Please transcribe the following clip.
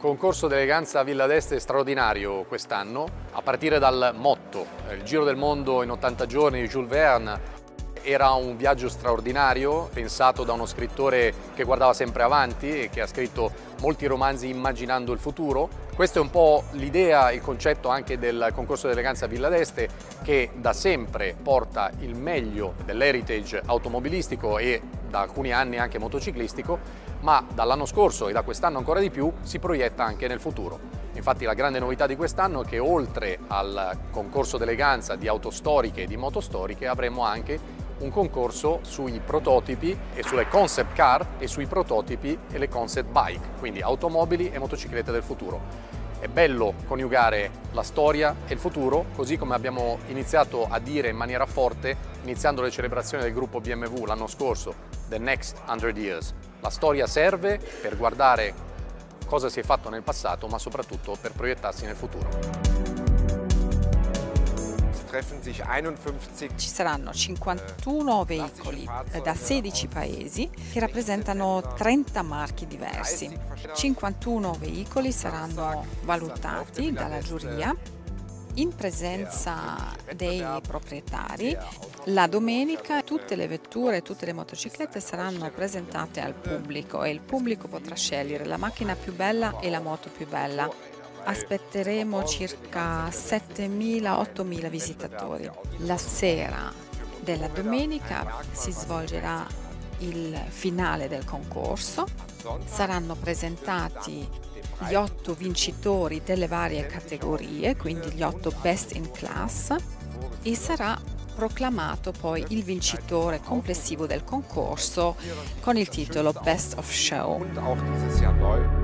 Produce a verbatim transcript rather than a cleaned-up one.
concorso d'eleganza Villa d'Este straordinario quest'anno, a partire dal motto, il giro del mondo in ottanta giorni di Jules Verne. Era un viaggio straordinario, pensato da uno scrittore che guardava sempre avanti e che ha scritto molti romanzi immaginando il futuro. Questa è un po' l'idea, il concetto anche del concorso d'eleganza Villa d'Este, che da sempre porta il meglio dell'heritage automobilistico e da alcuni anni anche motociclistico, ma dall'anno scorso e da quest'anno ancora di più si proietta anche nel futuro. Infatti la grande novità di quest'anno è che oltre al concorso d'eleganza di auto storiche e di moto storiche avremo anche un concorso sui prototipi e sulle concept car e sui prototipi e le concept bike, quindi automobili e motociclette del futuro. È bello coniugare la storia e il futuro, così come abbiamo iniziato a dire in maniera forte iniziando le celebrazioni del gruppo B M W l'anno scorso, The Next cento Years. La storia serve per guardare cosa si è fatto nel passato, ma soprattutto per proiettarsi nel futuro. Ci saranno cinquantuno veicoli da sedici paesi che rappresentano trenta marchi diversi. cinquantuno veicoli saranno valutati dalla giuria in presenza dei proprietari. La domenica tutte le vetture e tutte le motociclette saranno presentate al pubblico e il pubblico potrà scegliere la macchina più bella e la moto più bella. Aspetteremo circa settemila ottomila visitatori. La sera della domenica si svolgerà il finale del concorso. Saranno presentati gli otto vincitori delle varie categorie, quindi gli otto best in class, e sarà proclamato poi il vincitore complessivo del concorso con il titolo Best of Show.